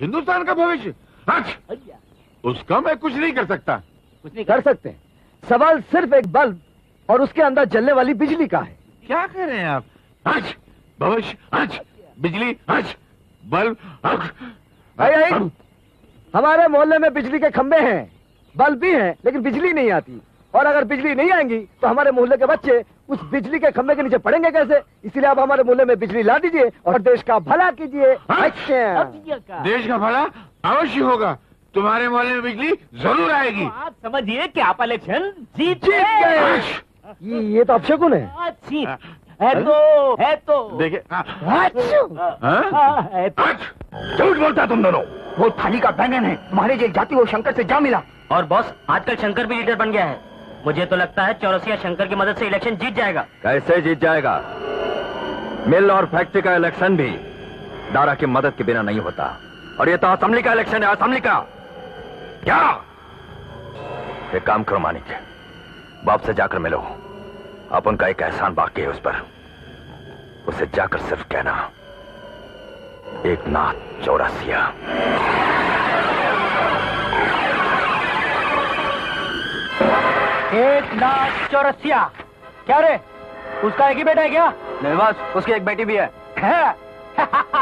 हिंदुस्तान का भविष्य उसका मैं कुछ नहीं कर सकता। कुछ नहीं कर सकते। सवाल सिर्फ एक बल्ब और उसके अंदर जलने वाली बिजली का है। क्या कह रहे हैं आप? भविष्य बिजली बल्ब। हमारे मोहल्ले में बिजली के खंभे हैं, बल्ब भी हैं, लेकिन बिजली नहीं आती। और अगर बिजली नहीं आएंगी तो हमारे मोहल्ले के बच्चे उस बिजली के खंभे के नीचे पड़ेंगे कैसे? इसीलिए आप हमारे मोहल्ले में बिजली ला दीजिए और देश का भला कीजिए। देश का भला अवश्य होगा। तुम्हारे मोहल्ले में बिजली जरूर आएगी। तो आप समझिए कि आप इलेक्शन जीत गए। ये तो अपशगुन है। है तो देखिए झूठ बोलता तुम दोनों। वो थाली का बैंगन है तुम्हारे जेल जाती हो शंकर से जा मिला। और बॉस आजकल शंकर भी लीडर बन गया है। मुझे तो लगता है चौरसिया शंकर की मदद से इलेक्शन जीत जाएगा। कैसे जीत जाएगा? मिल और फैक्ट्री का इलेक्शन भी दारा की मदद के बिना नहीं होता। और ये तो असेंबली का इलेक्शन है, असेंबली का। क्या एक काम करो मानिक, बाप से जाकर मिलो। अपन का एक एहसान बाकी है उस पर। उसे जाकर सिर्फ कहना एक नाथ चौरसिया। एक लाख चौरसिया। क्या रे, उसका एक ही बेटा है क्या? नहीं बस, उसकी एक बेटी भी है।